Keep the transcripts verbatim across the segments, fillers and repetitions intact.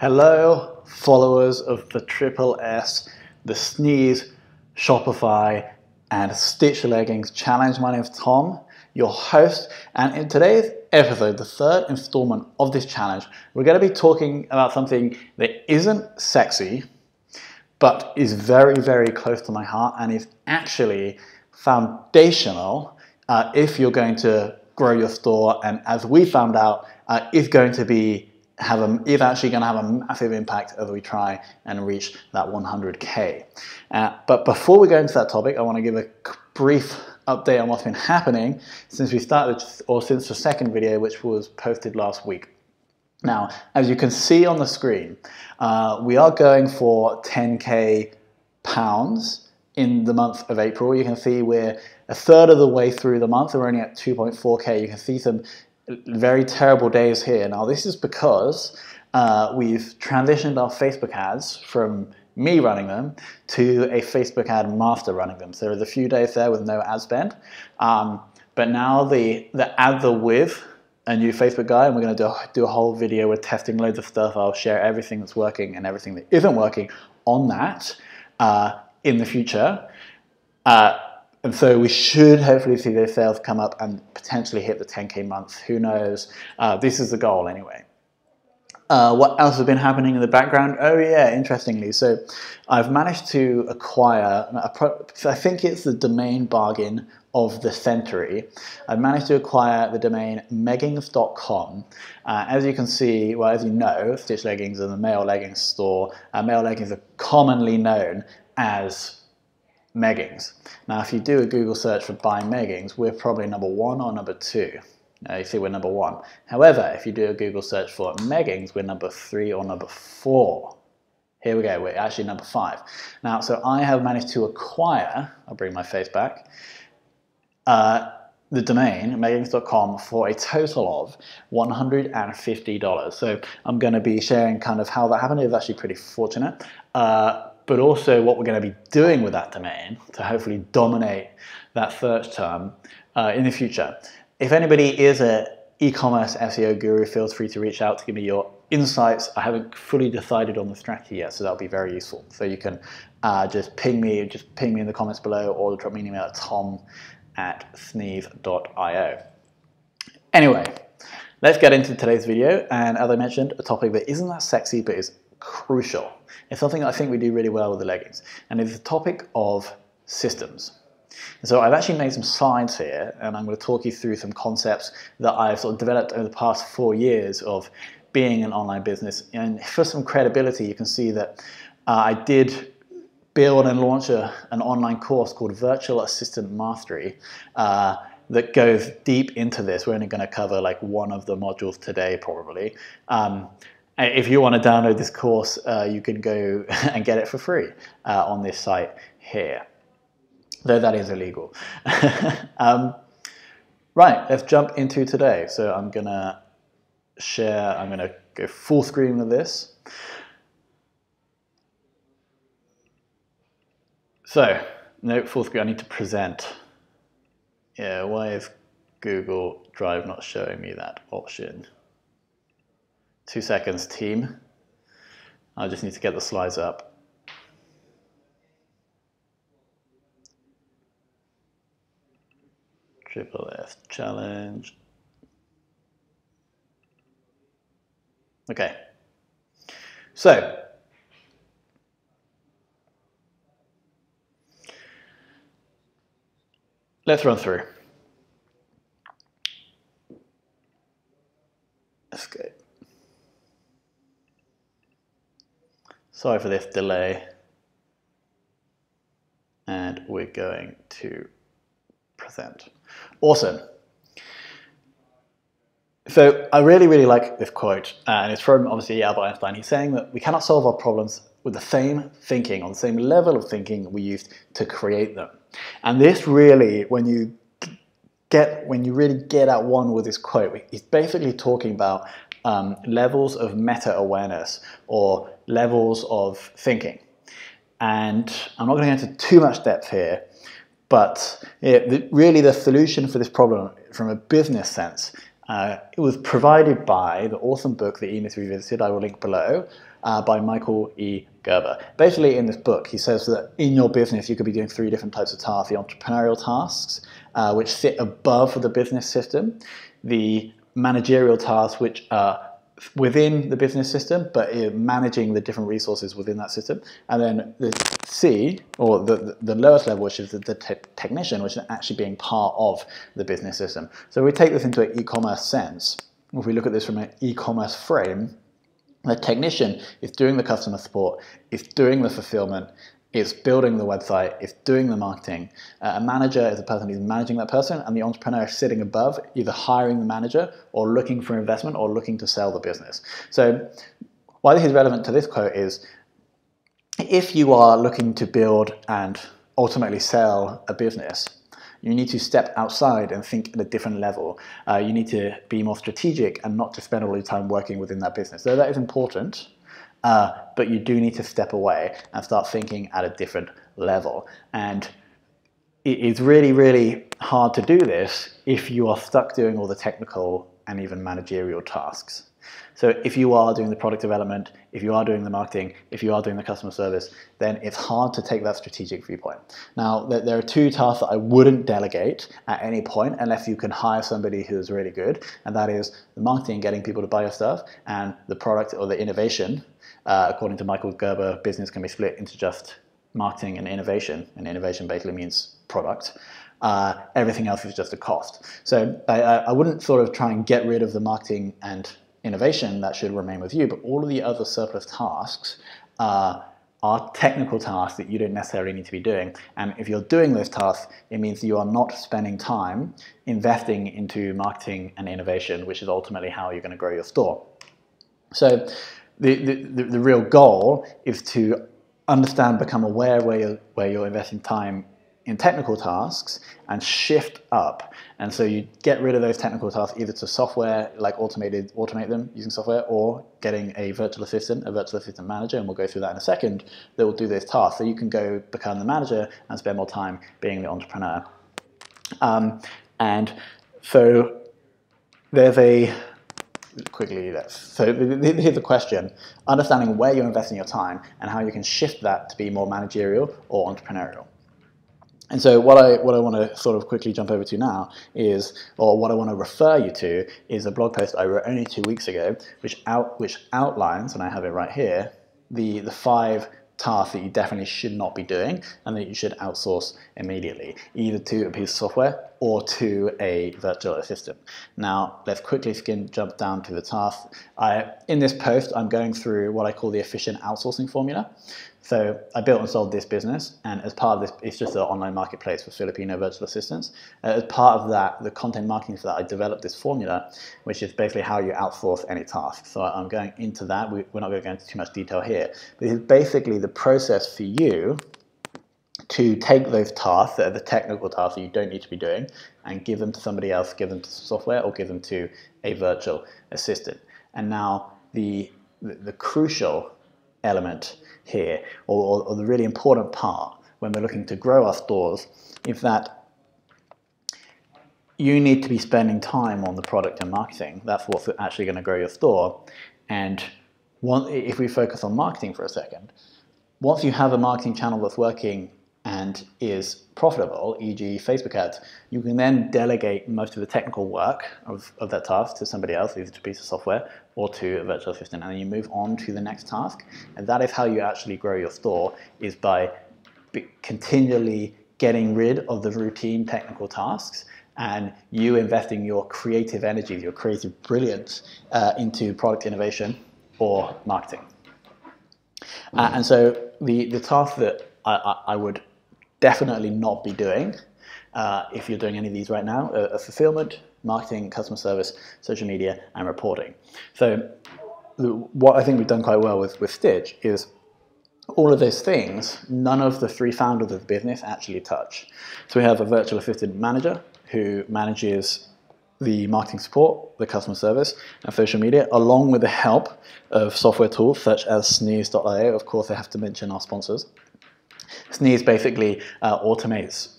Hello, followers of the Triple S, the Sneeze, Shopify, and Stitch Leggings challenge. My name is Tom, your host, and in today's episode, the third installment of this challenge, we're going to be talking about something that isn't sexy, but is very, very close to my heart and is actually foundational uh, if you're going to grow your store, and as we found out, uh, is going to be have a, is actually going to have a massive impact as we try and reach that one hundred K. Uh, but before we go into that topic, I want to give a brief update on what's been happening since we started, or since the second video, which was posted last week. Now, as you can see on the screen, uh, we are going for ten K pounds in the month of April. You can see we're a third of the way through the month. We're only at two point four K. You can see some very terrible days here. Now, this is because uh, we've transitioned our Facebook ads from me running them to a Facebook ad master running them. So there was a few days there with no ad spend, um, but now the the ads are with a new Facebook guy, and we're going to do, do a whole video. We're testing loads of stuff. I'll share everything that's working and everything that isn't working on that uh, in the future. Uh, And so we should hopefully see those sales come up and potentially hit the ten K month. Who knows? Uh, this is the goal anyway. Uh, what else has been happening in the background? Oh yeah, interestingly. So I've managed to acquire, a pro I think it's the domain bargain of the century. I've managed to acquire the domain meggings dot com. Uh, as you can see, well, as you know, Stitch Leggings and the male leggings store, uh, male leggings are commonly known as meggings. Now, if you do a Google search for buy meggings, we're probably number one or number two. Now, you see we're number one. However, if you do a Google search for meggings, we're number three or number four. Here we go, we're actually number five. Now, so I have managed to acquire, I'll bring my face back, uh, the domain, meggings dot com, for a total of one hundred fifty dollars. So I'm going to be sharing kind of how that happened. It was actually pretty fortunate. Uh, but also what we're going to be doing with that domain to hopefully dominate that search term uh, in the future. If anybody is an e-commerce S E O guru, feel free to reach out to give me your insights. I haven't fully decided on the strategy yet, so that'll be very useful. So you can uh, just ping me, just ping me in the comments below, or drop me an email at tom at sneeze dot I O. Anyway, let's get into today's video, and as I mentioned, a topic that isn't that sexy but is crucial. It's something I think we do really well with the leggings, and it's the topic of systems. So I've actually made some slides here, and I'm going to talk you through some concepts that I've sort of developed over the past four years of being an online business. And for some credibility, you can see that uh, I did build and launch a, an online course called Virtual Assistant Mastery uh, that goes deep into this. We're only going to cover like one of the modules today, probably. Um, If you want to download this course, uh, you can go and get it for free uh, on this site here, though that is illegal. um, right, let's jump into today. So I'm going to share, I'm going to go full screen with this. So, no, full screen, I need to present. Yeah, why is Google Drive not showing me that option? Two seconds, team. I just need to get the slides up. Triple S challenge. Okay. So, let's run through. Escape. Sorry for this delay, and we're going to present. Awesome. So I really, really like this quote, and it's from obviously Albert Einstein. He's saying that we cannot solve our problems with the same thinking, on the same level of thinking we used to create them. And this really, when you get, when you really get at one with this quote, he's basically talking about Um, levels of meta-awareness or levels of thinking. And I'm not going to go into too much depth here, but it, really the solution for this problem from a business sense Uh, it was provided by the awesome book, The E-Myth Revisited, I will link below, uh, by Michael E. Gerber. Basically, in this book, he says that in your business, you could be doing three different types of tasks. The entrepreneurial tasks, uh, which sit above the business system. The managerial tasks, which are within the business system, but managing the different resources within that system. And then the C, or the, the lowest level, which is the, the te technician, which is actually being part of the business system. So we take this into an e-commerce sense. If we look at this from an e-commerce frame, the technician is doing the customer support, is doing the fulfillment, is building the website, is doing the marketing. Uh, a manager is a person who's managing that person, and the entrepreneur is sitting above, either hiring the manager or looking for investment or looking to sell the business. So why this is relevant to this quote is, if you are looking to build and ultimately sell a business, you need to step outside and think at a different level. Uh, you need to be more strategic and not to spend all your time working within that business. So that is important. Uh, but you do need to step away and start thinking at a different level. And it is really, really hard to do this if you are stuck doing all the technical and even managerial tasks. So if you are doing the product development, if you are doing the marketing, if you are doing the customer service, then it's hard to take that strategic viewpoint. Now, there are two tasks that I wouldn't delegate at any point unless you can hire somebody who is really good, and that is the marketing, getting people to buy your stuff, and the product or the innovation. Uh, according to Michael Gerber, business can be split into just marketing and innovation, and innovation basically means product. Uh, everything else is just a cost. So I, I wouldn't sort of try and get rid of the marketing and innovation. That should remain with you, but all of the other surplus tasks uh, are technical tasks that you don't necessarily need to be doing. And if you're doing those tasks, it means you are not spending time investing into marketing and innovation, which is ultimately how you're going to grow your store. So the, the, the real goal is to understand, become aware where you're, where you're investing time in technical tasks and shift up. And so you get rid of those technical tasks either to software, like automated, automate them using software, or getting a virtual assistant, a virtual assistant manager, and we'll go through that in a second, that will do those tasks. So you can go become the manager and spend more time being the entrepreneur. Um, and so there's a, quickly, let's, so here's the question, understanding where you're investing your time and how you can shift that to be more managerial or entrepreneurial. And so what I, what I want to sort of quickly jump over to now is, or what I want to refer you to, is a blog post I wrote only two weeks ago, which, out, which outlines, and I have it right here, the, the five tasks that you definitely should not be doing and that you should outsource immediately, either to a piece of software or to a virtual assistant. Now, let's quickly skim, jump down to the tasks. I, in this post, I'm going through what I call the efficient outsourcing formula. So I built and sold this business, and as part of this, it's just an online marketplace for Filipino virtual assistants. As part of that, the content marketing for that, I developed this formula, which is basically how you outsource any task. So I'm going into that. We're not going to go into too much detail here, but it's basically the process for you to take those tasks that are the technical tasks that you don't need to be doing and give them to somebody else, give them to software, or give them to a virtual assistant. And now the, the, the crucial element here, or, or the really important part when we're looking to grow our stores, is that you need to be spending time on the product and marketing. That's what's actually going to grow your store. And one, if we focus on marketing for a second, once you have a marketing channel that's working and is profitable, for example Facebook ads, you can then delegate most of the technical work of, of that task to somebody else, either to a piece of software or to a virtual assistant, and then you move on to the next task. And that is how you actually grow your store, is by continually getting rid of the routine technical tasks and you investing your creative energy, your creative brilliance uh, into product innovation or marketing. Uh, and so the, the task that I, I, I would definitely not be doing uh, if you're doing any of these right now are, are fulfillment, marketing, customer service, social media, and reporting. So the, what I think we've done quite well with, with Stitch is all of those things, none of the three founders of the business actually touch. So we have a virtual assistant manager who manages the marketing support, the customer service, and social media, along with the help of software tools such as Sneeze dot i o. Of course, I have to mention our sponsors. Sneeze basically uh, automates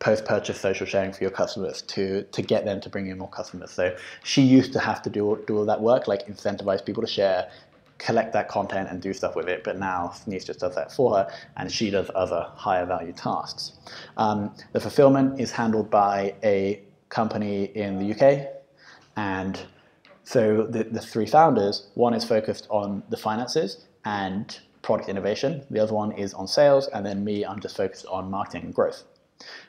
post-purchase social sharing for your customers to to get them to bring in more customers. So she used to have to do, do all that work, like incentivize people to share, collect that content and do stuff with it, but now Sneeze just does that for her and she does other higher value tasks. Um, the fulfillment is handled by a company in the U K, and so the, the three founders, one is focused on the finances and product innovation, the other one is on sales, and then me, I'm just focused on marketing and growth.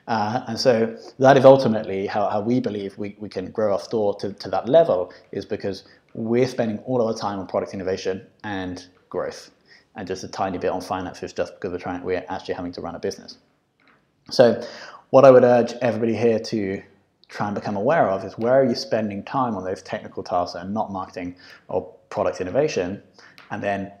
Uh, and so that is ultimately how, how we believe we, we can grow our store to, to that level, is because we're spending all our time on product innovation and growth, and just a tiny bit on finances, just because we're trying, we're actually having to run a business. So what I would urge everybody here to try and become aware of is, where are you spending time on those technical tasks and not marketing or product innovation, and then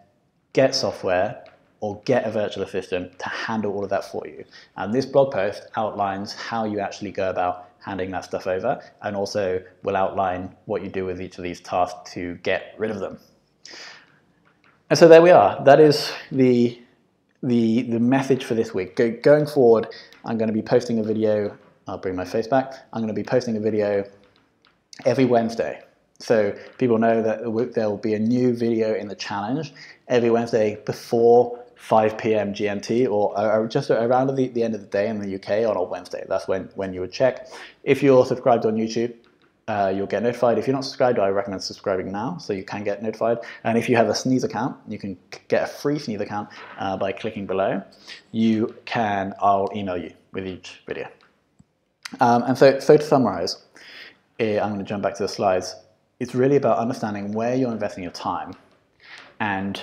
get software or get a virtual assistant to handle all of that for you. And this blog post outlines how you actually go about handing that stuff over, and also will outline what you do with each of these tasks to get rid of them. And so there we are. That is the, the, the message for this week. Go, going forward, I'm going to be posting a video. I'll bring my face back. I'm going to be posting a video every Wednesday. So people know that there will be a new video in the challenge every Wednesday before five p m G M T, or, or just around the, the end of the day in the U K on a Wednesday. That's when, when you would check. If you're subscribed on YouTube, uh, you'll get notified. If you're not subscribed, I recommend subscribing now so you can get notified. And if you have a Sneeze account, you can get a free Sneeze account uh, by clicking below. You can, I'll email you with each video. Um, and so, so to summarize, eh, I'm going to jump back to the slides. It's really about understanding where you're investing your time, and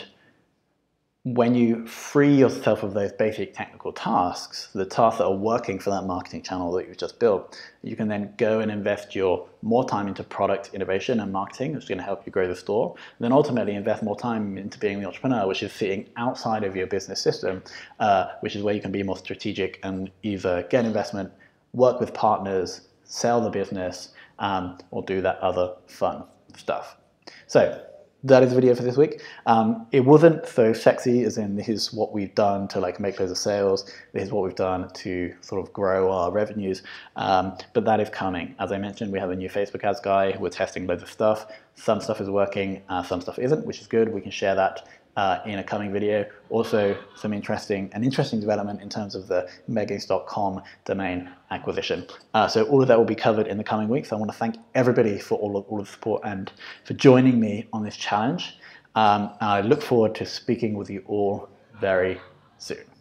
when you free yourself of those basic technical tasks, the tasks that are working for that marketing channel that you've just built, you can then go and invest your more time into product innovation and marketing, which is going to help you grow the store, and then ultimately invest more time into being the entrepreneur, which is sitting outside of your business system, uh, which is where you can be more strategic and either get investment, work with partners, sell the business, um, or do that other fun stuff. So that is the video for this week. Um, it wasn't so sexy, as in this is what we've done to like make loads of sales, this is what we've done to sort of grow our revenues, um, but that is coming. As I mentioned, we have a new Facebook ads guy, we're testing loads of stuff. Some stuff is working, uh, some stuff isn't, which is good. We can share that uh, in a coming video. Also, some interesting, an interesting development in terms of the meggings dot com domain acquisition. Uh, so all of that will be covered in the coming weeks. I want to thank everybody for all of, all of the support and for joining me on this challenge. Um, I look forward to speaking with you all very soon.